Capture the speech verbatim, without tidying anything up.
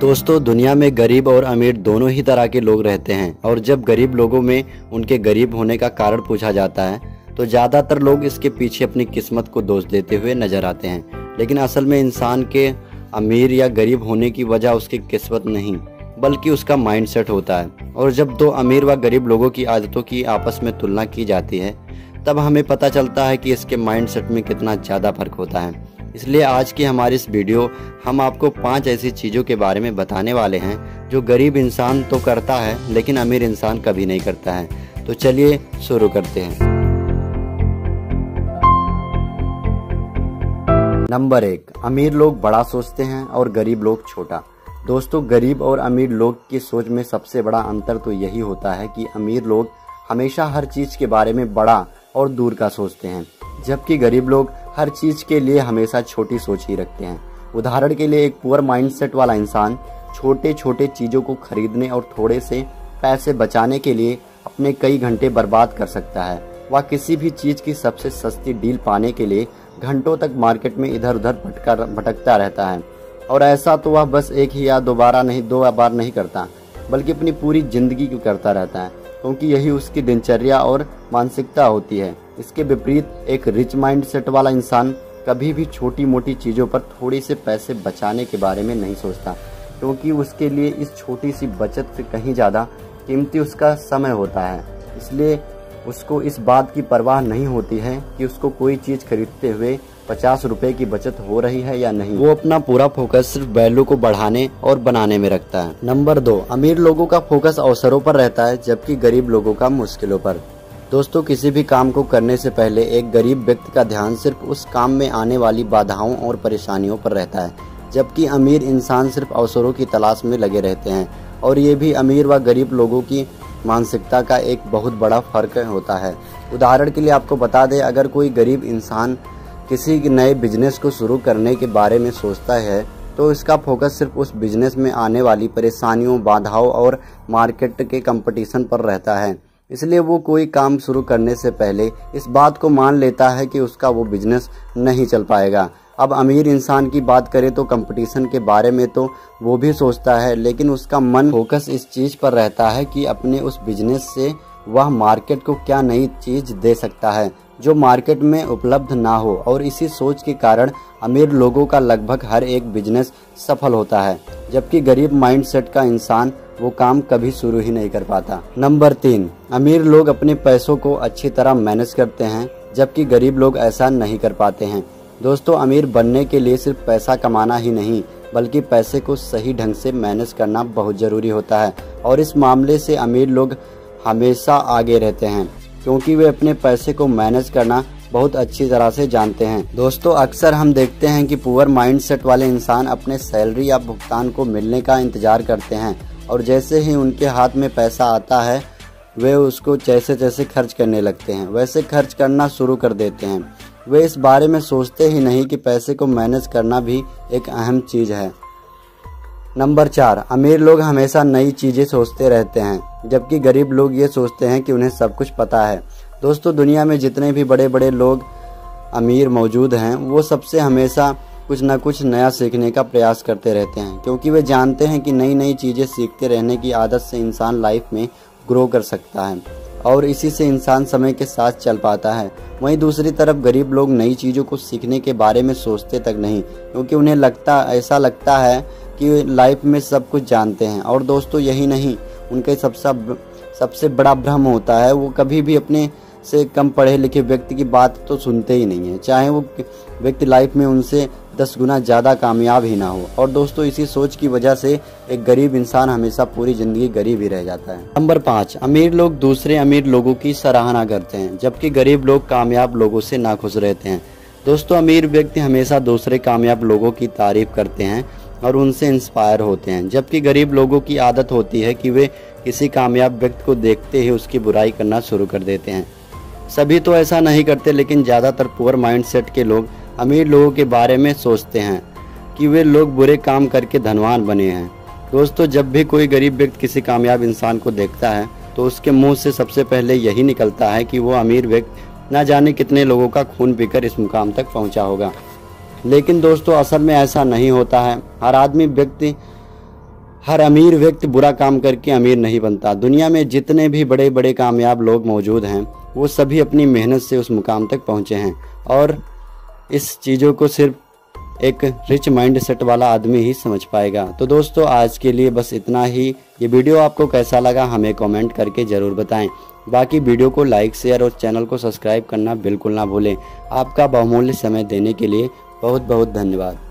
दोस्तों, दुनिया में गरीब और अमीर दोनों ही तरह के लोग रहते हैं और जब गरीब लोगों में उनके गरीब होने का कारण पूछा जाता है तो ज़्यादातर लोग इसके पीछे अपनी किस्मत को दोष देते हुए नजर आते हैं। लेकिन असल में इंसान के अमीर या गरीब होने की वजह उसकी किस्मत नहीं बल्कि उसका माइंडसेट होता है। और जब दो अमीर व गरीब लोगों की आदतों की आपस में तुलना की जाती है तब हमें पता चलता है कि इसके माइंडसेट में कितना ज़्यादा फर्क होता है। इसलिए आज की हमारी इस वीडियो हम आपको पांच ऐसी चीज़ों के बारे में बताने वाले हैं जो गरीब इंसान तो करता है लेकिन अमीर इंसान कभी नहीं करता है। तो चलिए शुरू करते हैं। नंबर एक, अमीर लोग बड़ा सोचते हैं और गरीब लोग छोटा। दोस्तों, गरीब और अमीर लोग की सोच में सबसे बड़ा अंतर तो यही होता है कि अमीर लोग हमेशा हर चीज़ के बारे में बड़ा और दूर का सोचते हैं, जबकि गरीब लोग हर चीज़ के लिए हमेशा छोटी सोच ही रखते हैं। उदाहरण के लिए, एक पुअर माइंडसेट वाला इंसान छोटे छोटे चीज़ों को खरीदने और थोड़े से पैसे बचाने के लिए अपने कई घंटे बर्बाद कर सकता है। वह किसी भी चीज़ की सबसे सस्ती डील पाने के लिए घंटों तक मार्केट में इधर उधर भटका भटकता रहता है और ऐसा तो वह बस एक ही या दोबारा नहीं दो बार नहीं करता बल्कि अपनी पूरी जिंदगी करता रहता है, क्योंकि यही उसकी दिनचर्या और मानसिकता होती है। इसके विपरीत, एक रिच माइंडसेट वाला इंसान कभी भी छोटी मोटी चीज़ों पर थोड़े से पैसे बचाने के बारे में नहीं सोचता, क्योंकि उसके लिए इस छोटी सी बचत से कहीं ज़्यादा कीमती उसका समय होता है। इसलिए उसको इस बात की परवाह नहीं होती है कि उसको कोई चीज़ खरीदते हुए पचास रुपये की बचत हो रही है या नहीं। वो अपना पूरा फोकस सिर्फ वैल्यू को बढ़ाने और बनाने में रखता है। नंबर दो, अमीर लोगों का फोकस अवसरों पर रहता है जबकि गरीब लोगों का मुश्किलों पर। दोस्तों, किसी भी काम को करने से पहले एक गरीब व्यक्ति का ध्यान सिर्फ उस काम में आने वाली बाधाओं और परेशानियों पर रहता है, जबकि अमीर इंसान सिर्फ अवसरों की तलाश में लगे रहते हैं। और ये भी अमीर व गरीब लोगों की मानसिकता का एक बहुत बड़ा फर्क होता है। उदाहरण के लिए आपको बता दें, अगर कोई गरीब इंसान किसी नए बिजनेस को शुरू करने के बारे में सोचता है तो इसका फोकस सिर्फ उस बिजनेस में आने वाली परेशानियों, बाधाओं और मार्केट के कंपटीशन पर रहता है। इसलिए वो कोई काम शुरू करने से पहले इस बात को मान लेता है कि उसका वो बिजनेस नहीं चल पाएगा। अब अमीर इंसान की बात करें तो कंपटीशन के बारे में तो वो भी सोचता है, लेकिन उसका मन फोकस इस चीज़ पर रहता है कि अपने उस बिजनेस से वह मार्केट को क्या नई चीज़ दे सकता है जो मार्केट में उपलब्ध ना हो। और इसी सोच के कारण अमीर लोगों का लगभग हर एक बिजनेस सफल होता है, जबकि गरीब माइंडसेट का इंसान वो काम कभी शुरू ही नहीं कर पाता। नंबर तीन, अमीर लोग अपने पैसों को अच्छी तरह मैनेज करते हैं जबकि गरीब लोग ऐसा नहीं कर पाते हैं। दोस्तों, अमीर बनने के लिए सिर्फ पैसा कमाना ही नहीं बल्कि पैसे को सही ढंग से मैनेज करना बहुत ज़रूरी होता है और इस मामले से अमीर लोग हमेशा आगे रहते हैं, क्योंकि वे अपने पैसे को मैनेज करना बहुत अच्छी तरह से जानते हैं। दोस्तों, अक्सर हम देखते हैं कि पुअर माइंडसेट वाले इंसान अपने सैलरी या भुगतान को मिलने का इंतजार करते हैं और जैसे ही उनके हाथ में पैसा आता है वे उसको जैसे जैसे खर्च करने लगते हैं वैसे खर्च करना शुरू कर देते हैं। वे इस बारे में सोचते ही नहीं कि पैसे को मैनेज करना भी एक अहम चीज़ है। नंबर चार, अमीर लोग हमेशा नई चीज़ें सोचते रहते हैं जबकि गरीब लोग ये सोचते हैं कि उन्हें सब कुछ पता है। दोस्तों, दुनिया में जितने भी बड़े बड़े लोग अमीर मौजूद हैं वो सबसे हमेशा कुछ ना कुछ नया सीखने का प्रयास करते रहते हैं, क्योंकि वे जानते हैं कि नई नई चीज़ें सीखते रहने की आदत से इंसान लाइफ में ग्रो कर सकता है और इसी से इंसान समय के साथ चल पाता है। वहीं दूसरी तरफ गरीब लोग नई चीज़ों को सीखने के बारे में सोचते तक नहीं, क्योंकि उन्हें लगता ऐसा लगता है कि लाइफ में सब कुछ जानते हैं। और दोस्तों, यही नहीं, उनके सबसे सबसे बड़ा भ्रम होता है, वो कभी भी अपने से कम पढ़े लिखे व्यक्ति की बात तो सुनते ही नहीं है, चाहे वो व्यक्ति लाइफ में उनसे दस गुना ज़्यादा कामयाब ही ना हो। और दोस्तों, इसी सोच की वजह से एक गरीब इंसान हमेशा पूरी ज़िंदगी गरीब ही रह जाता है। नंबर पाँच, अमीर लोग दूसरे अमीर लोगों की सराहना करते हैं जबकि गरीब लोग कामयाब लोगों से नाखुश रहते हैं। दोस्तों, अमीर व्यक्ति हमेशा दूसरे कामयाब लोगों की तारीफ करते हैं और उनसे इंस्पायर होते हैं, जबकि गरीब लोगों की आदत होती है कि वे किसी कामयाब व्यक्ति को देखते ही उसकी बुराई करना शुरू कर देते हैं। सभी तो ऐसा नहीं करते, लेकिन ज़्यादातर पुअर माइंडसेट के लोग अमीर लोगों के बारे में सोचते हैं कि वे लोग बुरे काम करके धनवान बने हैं। दोस्तों, जब भी कोई गरीब व्यक्ति किसी कामयाब इंसान को देखता है तो उसके मुँह से सबसे पहले यही निकलता है कि वो अमीर व्यक्ति न जाने कितने लोगों का खून पीकर इस मुकाम तक पहुँचा होगा। लेकिन दोस्तों, असल में ऐसा नहीं होता है। हर आदमी व्यक्ति हर अमीर व्यक्ति बुरा काम करके अमीर नहीं बनता। दुनिया में जितने भी बड़े बड़े कामयाब लोग मौजूद हैं वो सभी अपनी मेहनत से उस मुकाम तक पहुंचे हैं, और इस चीज़ों को सिर्फ एक रिच माइंड सेट वाला आदमी ही समझ पाएगा। तो दोस्तों आज के लिए बस इतना ही। ये वीडियो आपको कैसा लगा हमें कमेंट करके ज़रूर बताएं। बाकी वीडियो को लाइक शेयर और चैनल को सब्सक्राइब करना बिल्कुल ना भूलें। आपका बहुमूल्य समय देने के लिए बहुत बहुत धन्यवाद।